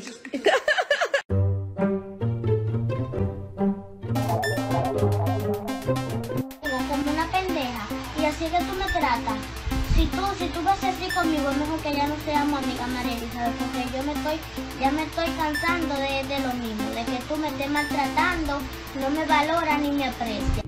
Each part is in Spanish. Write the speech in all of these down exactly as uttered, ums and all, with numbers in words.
me. Como una pendeja, y así que tú me tratas. Si tú, si tú vas así conmigo, es mejor que ya no seamos amigas, Marely, ¿sabes? Porque yo me estoy, ya me estoy cansando de, de lo mismo, de que tú me estés maltratando, no me valora ni me aprecia.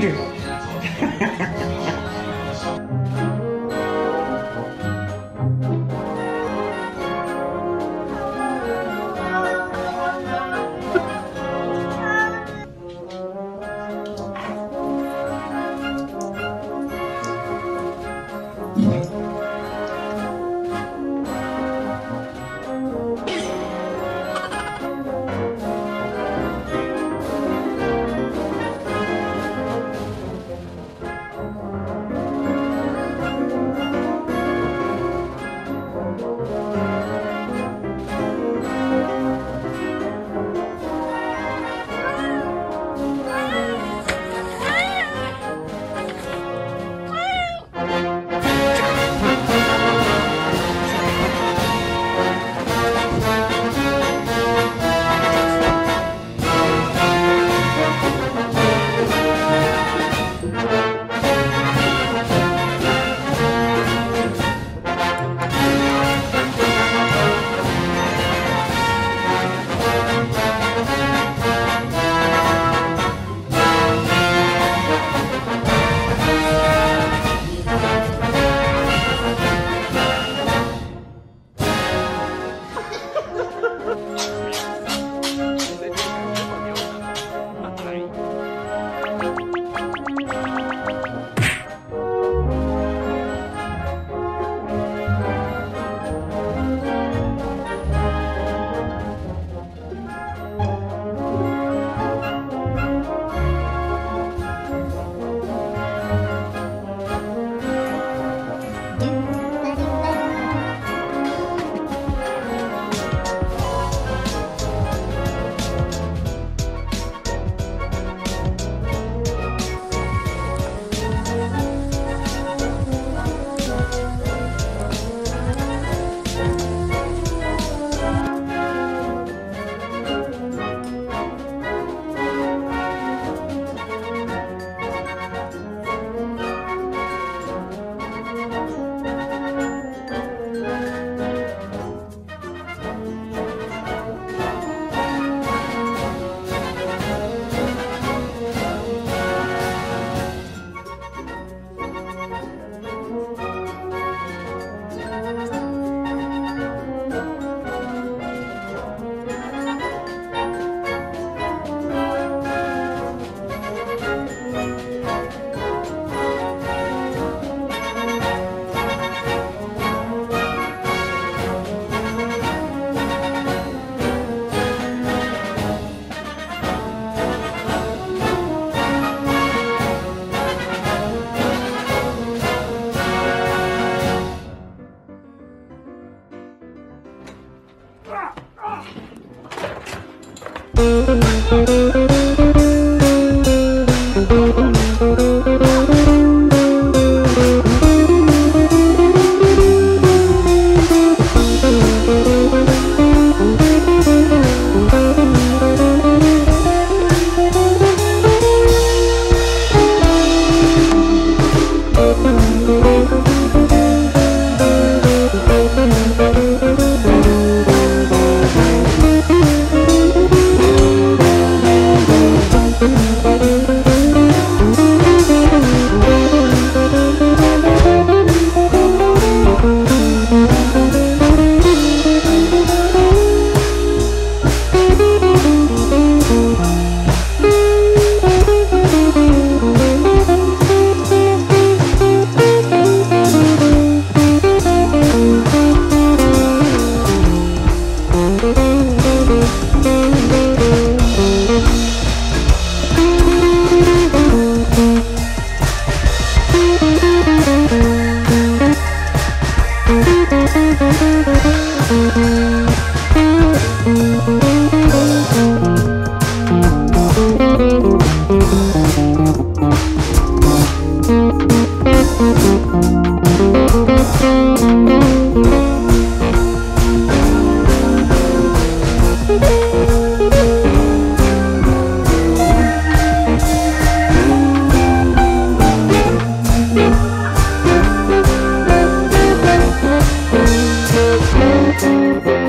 stranger. Thank you.